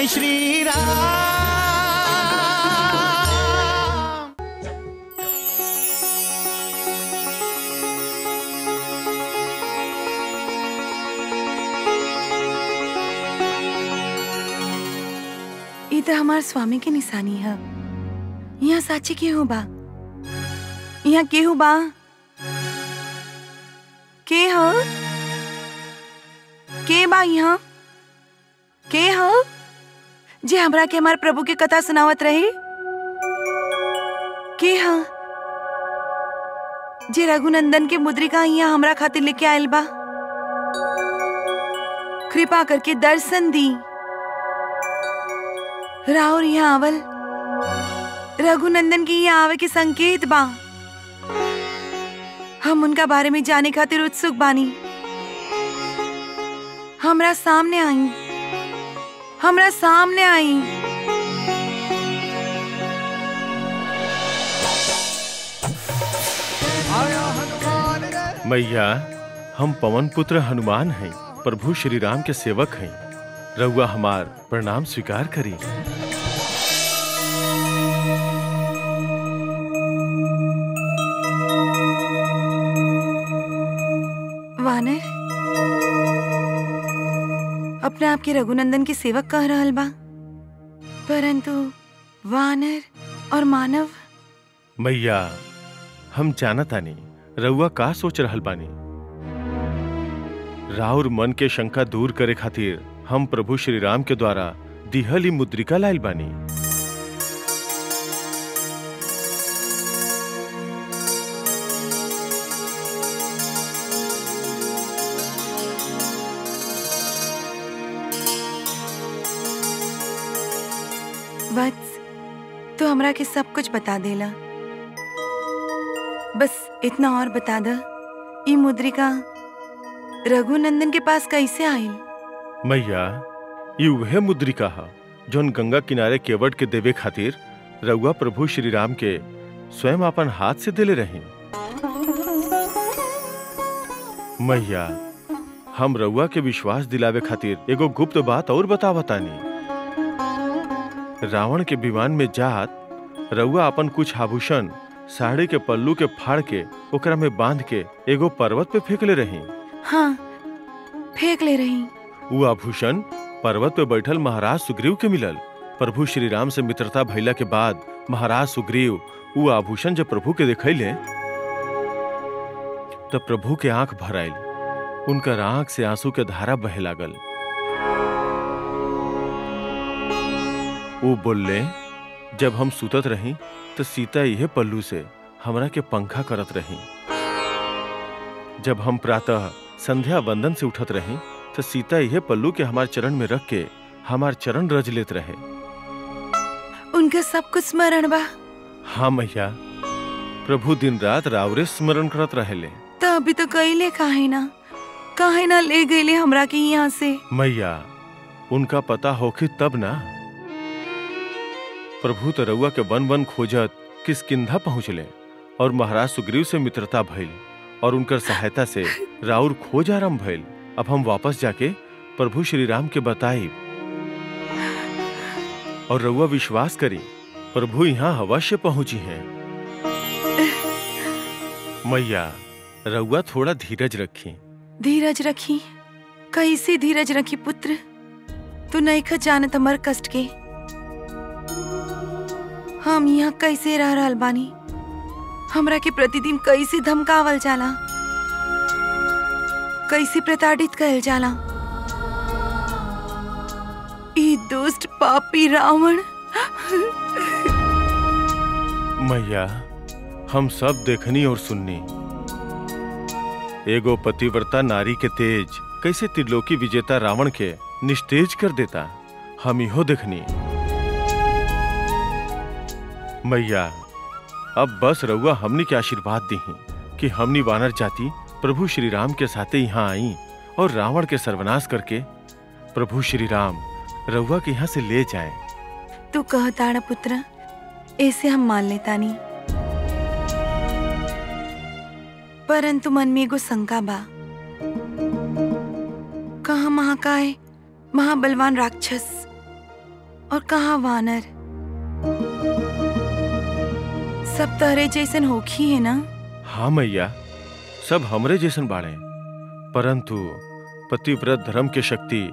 जय श्री राम। इधर हमार स्वामी के निशानी है। यहाँ साची के हो बा, यहाँ के हो बा, के हो के बा, यहाँ के हो जे हमरा के हमारे प्रभु की कथा सुनावत रही के हा जे रघुनंदन के मुद्रिका यहाँ हमरा खातिर लेके आयल बा। कृपा करके दर्शन दी। राउर यहाँ आवल रघुनंदन के यहाँ आवे के संकेत बा। हम उनका बारे में जाने खातिर उत्सुक बानी। हमरा सामने आई, हमरा सामने आई। मैया, हम पवन पुत्र हनुमान हैं, प्रभु श्री राम के सेवक हैं। रउआ हमार प्रणाम स्वीकार करी। अपने आप के रघुनंदन के सेवक कह रहल बा, परंतु वानर और मानव। मैया, हम जानतानी रउआ का सोच रहल बानी। राउर मन के शंका दूर करे खातिर हम प्रभु श्री राम के द्वारा दिहली मुद्रिका लायल बानी। तो हमरा के सब कुछ बता देला, बस इतना और बता दा, ई मुद्रिका रघुनंदन के पास कैसे आयल? मैया, ये वह मुद्रिका है जोन गंगा किनारे केवट के देवे खातिर रउआ प्रभु श्री राम के स्वयं अपन हाथ से देले रहे। मैया, हम रउआ के विश्वास दिलावे खातिर एगो गुप्त बात और बतावतानी। रावण के विमान में जात रउआ अपन कुछ आभूषण साड़ी के पल्लू के फाड़ के ओकरा में बांध के एगो पर्वत पे फेंक ले रही। हाँ, फेंक ले रही। वो आभूषण पर्वत पे बैठल महाराज सुग्रीव के मिलल। प्रभु श्री राम से मित्रता भइला के बाद महाराज सुग्रीव वो आभूषण जब प्रभु के देखैले तब प्रभु के आंख भर आयल। उनकर आंख से आंसू के धारा बहे लागल। वो बोले, जब हम सुतत रही तो सीता यह पल्लू से हमरा के पंखा करत रही। जब हम प्रातः संध्या वंदन से उठत रही तो सीता यह पल्लू के हमारे चरण में रख के हमारे चरण रज लेत रहे। उनका सब कुछ स्मरण बा। हाँ मैया, प्रभु दिन रात रावरे स्मरण करत रहेले। तो अभी तो कईले काहे ना ले गईले हमरा के यहाँ से। मैया, उनका पता होके तब ना। प्रभु तो रउआ के वन वन खोजत किसकिंधा पहुँचले और महाराज सुग्रीव से मित्रता भइल और उनकर सहायता से राउर खोज आरम्भ भइल। अब हम वापस जाके प्रभु श्री राम के बताई और रउआ विश्वास करी प्रभु यहाँ अवश्य पहुँची हैं। मैया, रउआ थोड़ा धीरज रखी। कैसे धीरज रखी पुत्र? तू नहीं खा जानत हमर कष्ट के। हम यहाँ कैसे रह रहल बानी? हमरा के प्रतिदिन कैसे धमकावल जाला, कैसे प्रताड़ित कयल जाला। ई दुष्ट पापी रावण। मैया, हम सब देखनी और सुननी। एगो पतिव्रता नारी के तेज कैसे त्रिलोकी विजेता रावण के निस्तेज कर देता, हम इहो देखनी। मैया, अब बस रउआ हमनी के आशीर्वाद दी कि हमनी वानर जाति प्रभु श्री राम के साथे यहाँ आई और रावण के सर्वनाश करके प्रभु श्री राम रउआ के यहाँ से ले जाए। तू कहता ना पुत्र, ऐसे हम मान लेता नहीं, परंतु मन में एगो शंका बा। कहाँ महाकाय महाबलवान राक्षस और कहाँ वानर। सब तहरे जैसन होखी है ना। हाँ मैया, सब हमरे जैसन बाड़े, परंतु पतिव्रत धर्म के शक्ति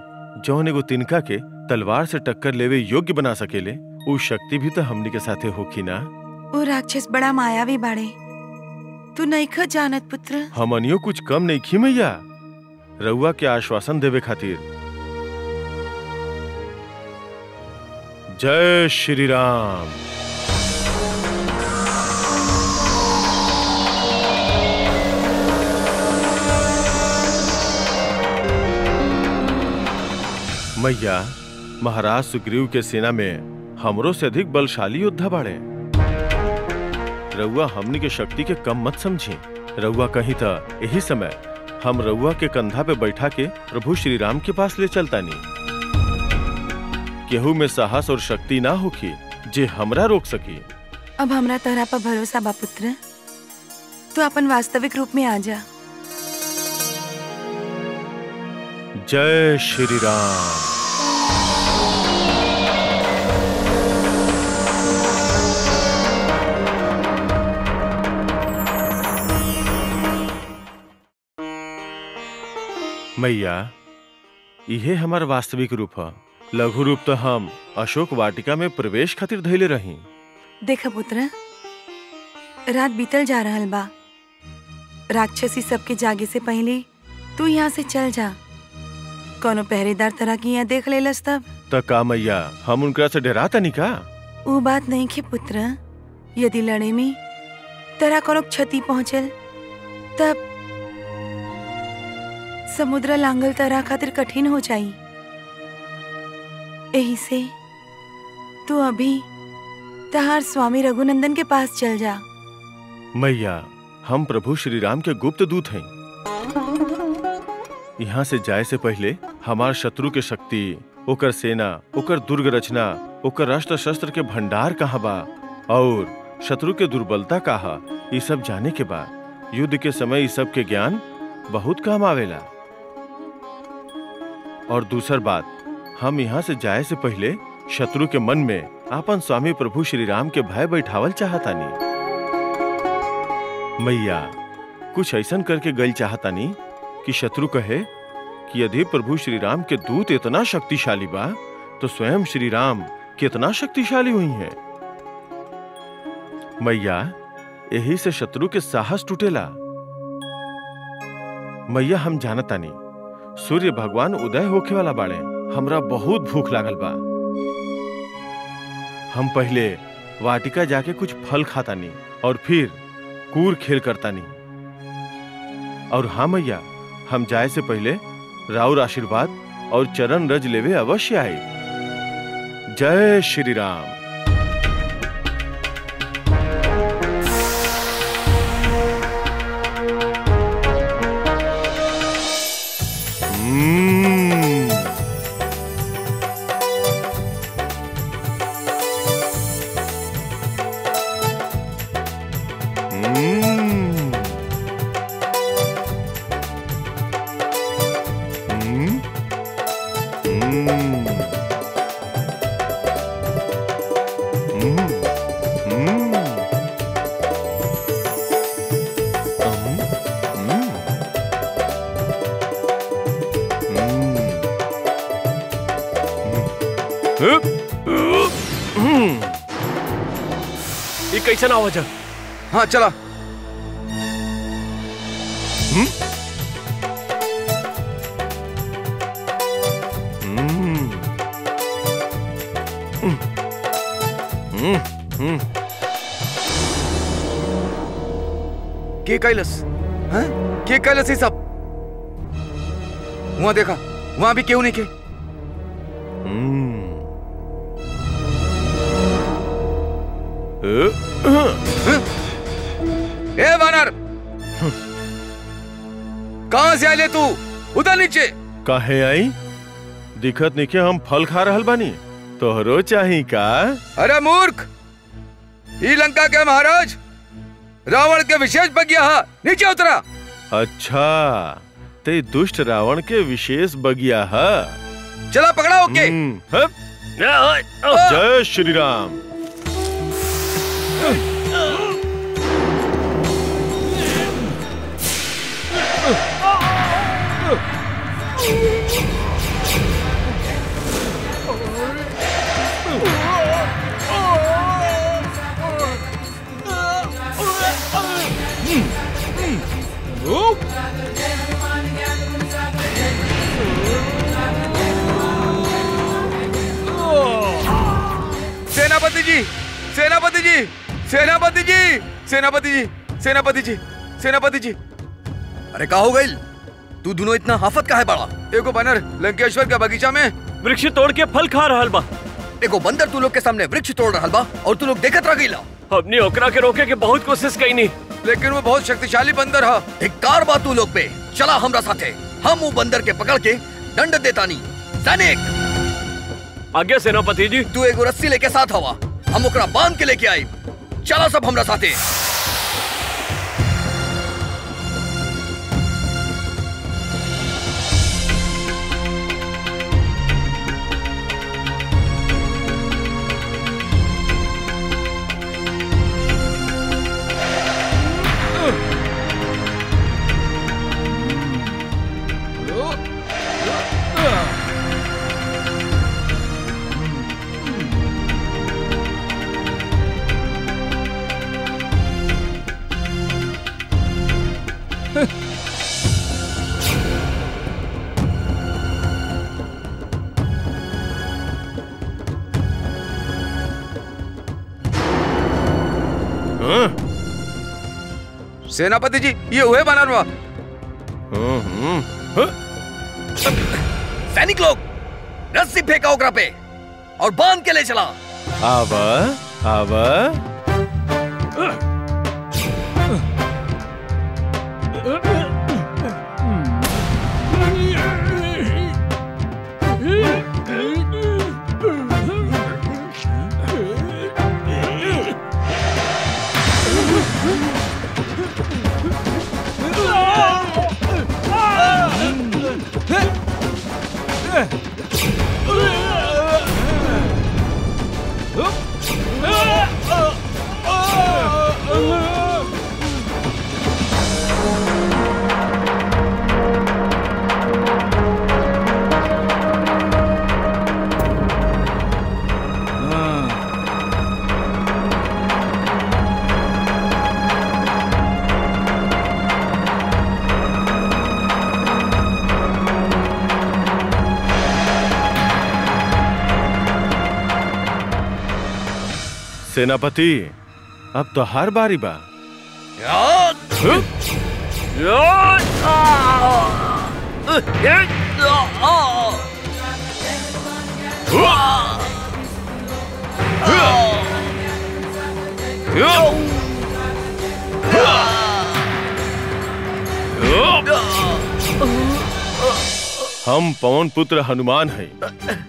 जौन एगो तिनका के तलवार से टक्कर लेवे योग्य बना सकेले, वो शक्ति भी तो हमनी के साथे होखी ना। वो राक्षस बड़ा मायावी बाड़े, तू नईखा जानत पुत्र। हमनियो कुछ कम नईखी मैया। रउआ के आश्वासन देवे खातिर। जय श्री राम। मैया, महाराज सुग्रीव के सेना में हमरो से अधिक बलशाली योद्धा बाड़े। रउआ हमनी के शक्ति के कम मत समझी। रउआ कहीं था यही समय हम रउआ के कंधा पे बैठा के प्रभु श्री राम के पास ले चलता नहीं। केहू में साहस और शक्ति ना होखी जे हमरा रोक सकी। अब हमरा तहरा पर भरोसा बा पुत्र, तू अपन वास्तविक रूप में आ जा। जय श्री राम। मैया, इहे हमार वास्तविक रूप है। लघु रूप तो हम अशोक वाटिका में प्रवेश खातिर धैले रही। देखा पुत्र, रात बीतल जा रहल बा। राक्षसी सबके जागे से पहले तू यहाँ से चल जा। कोनो पहरेदार तरह की यहाँ देख लेलस तब तो का मैया हम उनकरा से डराता नहीं का? वो बात नहीं के पुत्र, यदि लड़े में तेरा कोनो क्षति पहुँचल तब समुद्र लांगल तरह खातिर कठिन हो जाई। यही से तू अभी तहार स्वामी रघुनंदन के पास चल जा। मैया, हम प्रभु श्री राम के गुप्त दूत हैं। यहाँ से जाए से पहले हमार शत्रु के शक्ति, ओकर सेना, ओकर दुर्ग रचना, ओकर अस्त्र शस्त्र के भंडार कहाँ बा और शत्रु के दुर्बलता कहाँ, ये सब जाने के बाद युद्ध के समय इस सब के ज्ञान बहुत काम आवेला। और दूसर बात, हम यहाँ से जाए से पहले शत्रु के मन में आपन स्वामी प्रभु श्री राम के भय बैठावल चाहतानी। मैया, कुछ ऐसा करके गल चाहतानी कि शत्रु कहे कि यदि प्रभु श्री राम के दूत इतना शक्तिशाली बा तो स्वयं श्री राम कितना शक्तिशाली हुई है। मैया, यही से शत्रु के साहस टूटेला। मैया, हम जानता नहीं सूर्य भगवान उदय होके वाला बाड़े। हमरा बहुत भूख लागल बा। हम पहले वाटिका जाके कुछ फल खाता नहीं और फिर कूर खेल करता नहीं। और हाँ मैया, हम जाए से पहले राउर आशीर्वाद और चरण रज लेवे अवश्य आए। जय श्री राम। कैसा ना हो जा। हाँ चला। के कैलस? हाँ के कैलस? ये सब वहां देखा, वहां भी क्यों नहीं के? ए वानर, कहां से आए तू? उधर नीचे। काहे आई? दिखत नीचे हम फल खा रहल बानी। तोहरो चाही का? अरे मूर्ख, ई लंका के महाराज रावण के विशेष बगिया हा। नीचे उतरा। अच्छा, ते दुष्ट रावण के विशेष बगिया हा। चला पकड़ा ओके। जय श्री राम। सेनापति जी, सेनापति जी, सेनापति जी, सेनापति जी, सेनापति जी, सेनापति जी। अरे का हो गई? तू दोनों इतना हाफत का है बड़ा? एगो बंदर लंकेश्वर के बगीचा में वृक्ष तोड़ के फल खा रहल बा। एगो बंदर तू लोग के सामने वृक्ष तोड़ रहल बा और तू लोग देखत रह गईला। हमने ओकरा के रोके के बहुत कोशिश कई नहीं, लेकिन वो बहुत शक्तिशाली बंदर है। एक कार बा तू लोग पे, चला हमरा साथे, हम वो बंदर के पकड़ के दंड देतानी। सैनिक आगे सेनापति जी। तू एगो रस्सी लेके साथ हवा, हम ओकरा बांध के लेके आई। चला सब हमरा साथे। सेनापति जी ये हुए बनानवा। सैनिक लोग रस्सी फेंका ओकरा पे और बांध के ले चला। आवा आवा सेनापति, अब तो हर बारी बा। हम पवन पुत्र हनुमान हैं,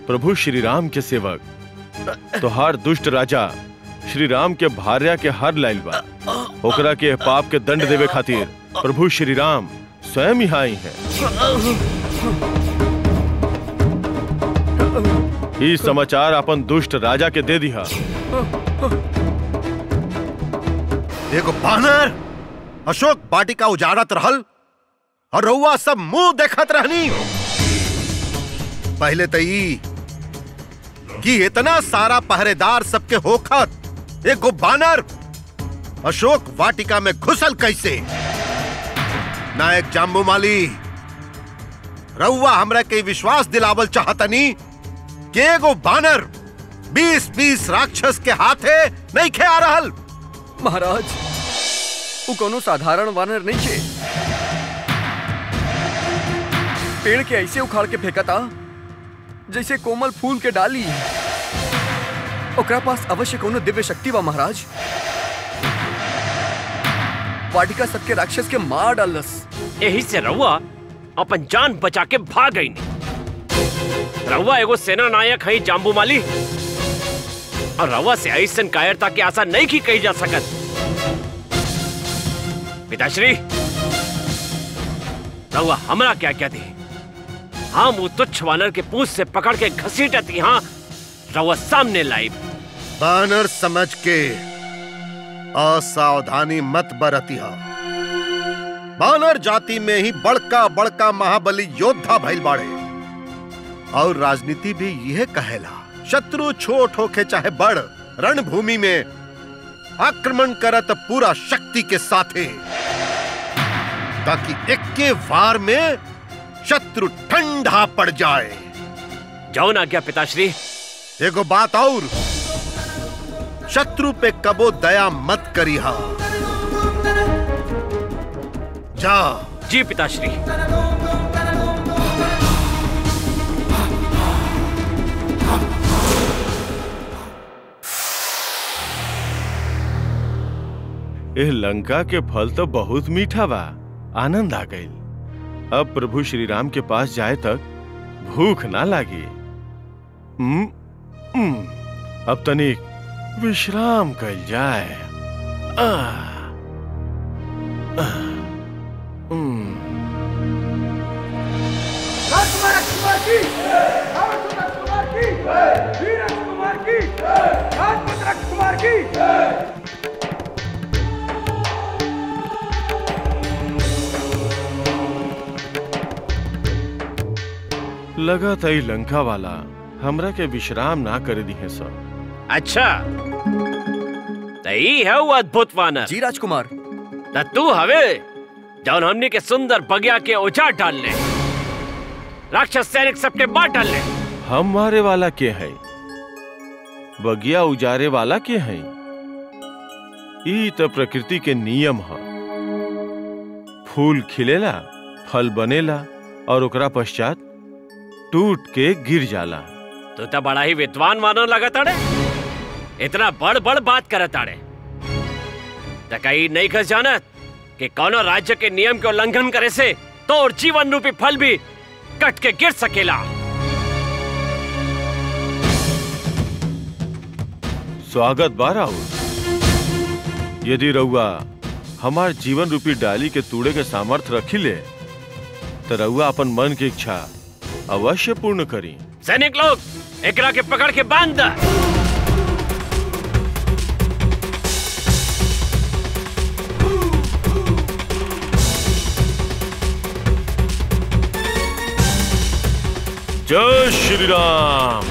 प्रभु श्री राम के सेवक। तो हर दुष्ट राजा श्री राम के भार्या के हर लाइल बा। ओकरा के पाप के दंड देवे खातिर प्रभु श्री राम स्वयं यहाँ आई है। इस समाचार अपन दुष्ट राजा के दे दिया। देखो बानर, अशोक वाटिका उजाड़त रहल और रउआ सब मुंह देखत रहनी। पहले तई कि इतना सारा पहरेदार सबके होखत, एगो बानर अशोक वाटिका में घुसल कैसे? नायक जाम्बू माली, रउआ हमरा के विश्वास दिलावल चाहतनी कि एगो बानर 20-20 राक्षस के हाथे नहीं खे आ रहल। महाराज, वो कोनो साधारण वानर नहीं छे। पेड़ के ऐसे उखाड़ के फेंकता जैसे कोमल फूल के डाली। ओकरा पास अवश्य कोनो दिव्य शक्ति बा। महाराज, वाटिका सबके राक्षस के मार डालस। यही से रउआ अपन जान बचा के भाग गई। रउआ एगो सेना नायक है जाम्बू माली, और रउआ से ऐसा कायरता की आशा नहीं की कही जा सकत। पिताश्री, रउआ हमरा क्या क्या दी। हम वो तुच्छ वानर के पूंछ से पकड़ के घसीटत यहाँ रवा सामने लाइब। बानर समझ के असावधानी मत बरती हो। बानर जाति में ही बड़का बड़का महाबली योद्धा भइल बाड़े और राजनीति भी यह कहेला शत्रु छोट होके चाहे बड़ रणभूमि में आक्रमण करत पूरा शक्ति के साथे, ताकि एक्के वार में शत्रु ठंडा पड़ जाए। जाओ ना क्या पिताश्री। एगो बात और, शत्रु पे कबो दया मत करी। हा जा। जी पिताश्री। एह लंका के फल तो बहुत मीठा बा, आनंद आ गईल। अब प्रभु श्री राम के पास जाए तक भूख ना लागी। अब तनिक विश्राम कल जाए। लगातार लंका वाला हमरा के विश्राम ना कर दी है सब। अच्छा तई है वो अद्भुत वानर। जी राजकुमार। त तू हवे जौन हमनी के सुंदर बगिया के उजाड़ डाल ले, राक्षस सैनिक सबके मार डाल ले। हम मारे वाला के है, बगिया उजारे वाला के है। ई तो प्रकृति के नियम है। फूल खिलेला, फल बनेला और ओकरा पश्चात टूट के गिर जाला। तो तब बड़ा ही विद्वान मानो लगातार इतना बड़ बड़ बात करता है। तो कहीं नहीं खस जाना कि कोनो राज्य के नियम के उल्लंघन करे से तो और जीवन रूपी फल भी कट के गिर सकेला। स्वागत बाराउ। यदि रउआ हमार जीवन रूपी डाली के तूड़े के सामर्थ्य रखी ले तो रउआ अपन मन की इच्छा अवश्य पूर्ण करी। सैनिक लोग एकरा के पकड़ के बांध दा। जय श्री राम।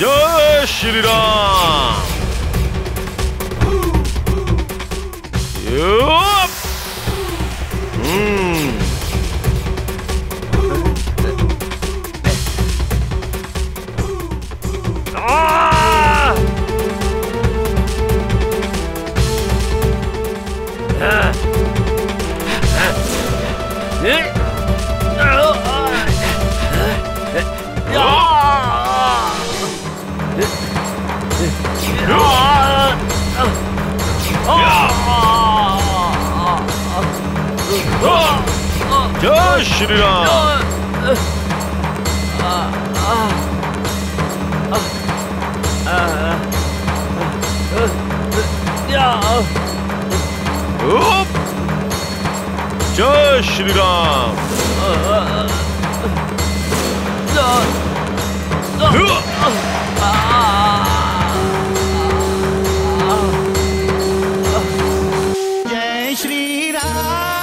जय श्री राम। जय श्री राम। जय श्री राम। जय श्री राम।